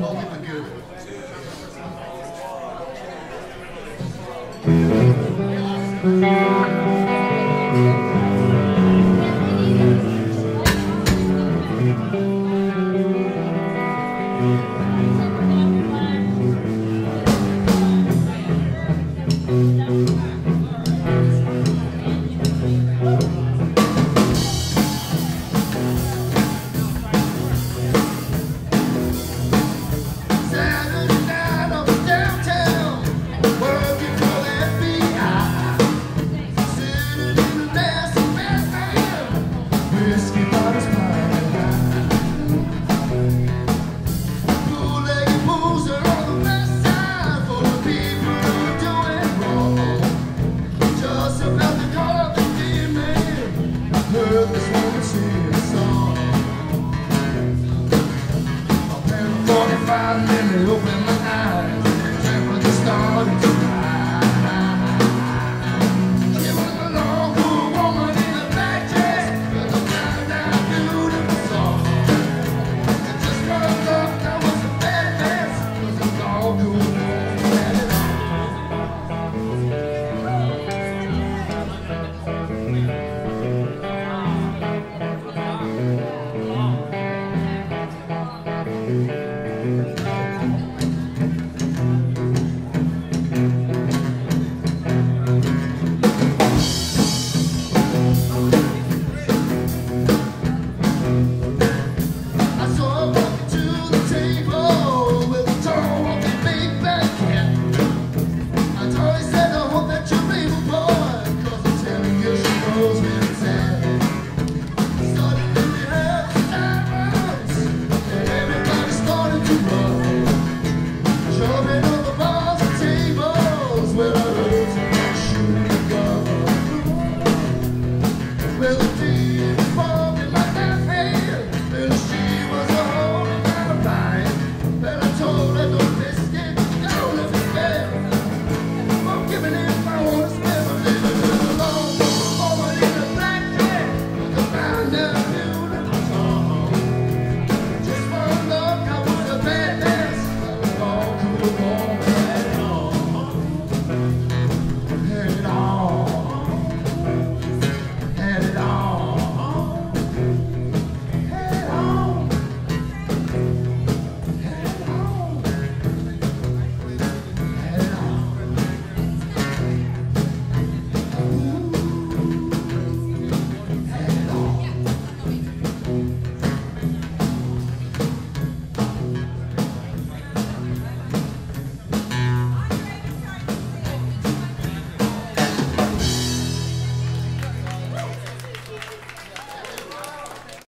All with the good. Thank you.